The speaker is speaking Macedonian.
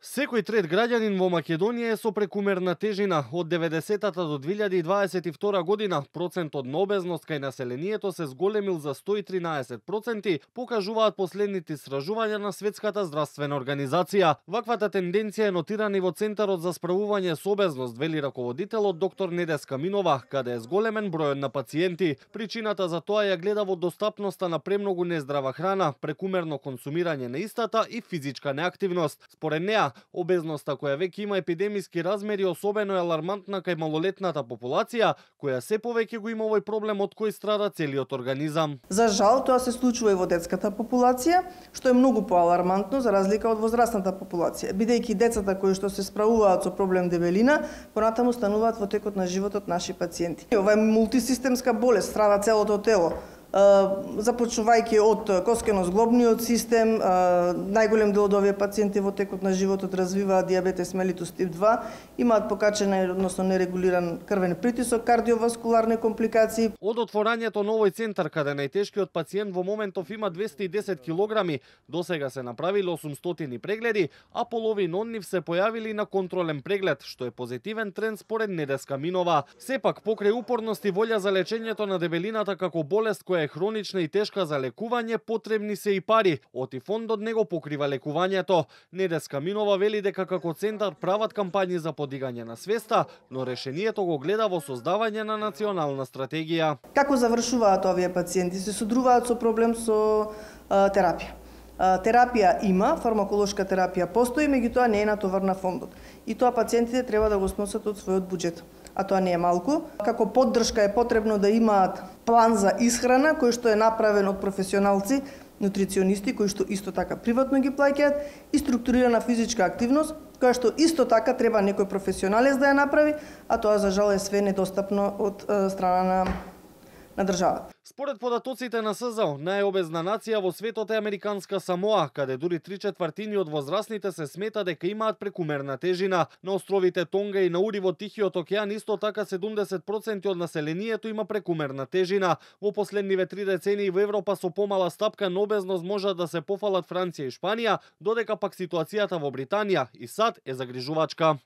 Секој трет граѓанин во Македонија е со прекумерна тежина. Од 90-та до 2022 година процентот на обезност кај населението се зголемил за 113%, покажуваат последните истражувања на Светската здравствена организација. Ваквата тенденција е нотирана и во Центарот за справување со обезност, вели раководителот доктор Недеска Минова, каде е зголемен бројот на пациенти. Причината за тоа ја гледа во достапноста на премногу нездрава храна, прекумерно консумирање на истата и физичка неактивност. Според неа, обезноста која веќе има епидемиски размери особено е алармантна кај малолетната популација, која се повеќе го има овој проблем од кој страда целиот организам. За жал, тоа се случува и во детската популација, што е многу поалармантно за разлика од возрастната популација, бидејќи децата кои што се справуваат со проблем дебелина, понатаму стануваат во текот на животот наши пациенти. Ова е мултисистемска болест, страда целото тело, започнувајќи од коскено-зглобниот систем. Најголем дел од овие пациенти во текот на животот развиваат дијабетес мелитус тип 2, имаат покачен, односно нерегулиран крвен притисок, кардиоваскуларни компликации. Од отворањето на овој центар, каде најтешкиот пациент во моментов има 210 килограми, досега се направили 800 прегледи, а половин од нив се појавили на контролен преглед, што е позитивен тренд според Недеска Минова. Сепак, покрај упорност и волја за лечењето на дебелината како болест која е хронична и тешка за лекување, потребни се и пари, оти фондот не го покрива лекувањето. Недеска Минова вели дека како центар прават кампањи за подигање на свеста, но решението го гледа во создавање на национална стратегија. Како завршуваат овие пациенти? Се судруваат со проблем со терапија. Терапија има, фармаколошка терапија постои, меѓутоа не е натовар на фондот. И тоа пациентите треба да го сносат од својот буџет, а тоа не е малку. Како поддршка е потребно да имаат план за исхрана, кој што е направен од професионалци, нутриционисти, кои што исто така приватно ги плаќаат, и структурирана физичка активност, која што исто така треба некој професионалец да ја направи, а тоа за жал е све недостапно од страна на државата. Според податоците на СЗО, најобезна нација во светот е Американска Самоа, каде дури 3/4 од возрастните се смета дека имаат прекумерна тежина. На островите Тонга и Наури во Тихиот океан исто така 70% од населението има прекумерна тежина. Во последниве 3 децении во Европа со помала стапка на обезност можат да се пофалат Франција и Шпанија, додека пак ситуацијата во Британија и САД е загрижувачка.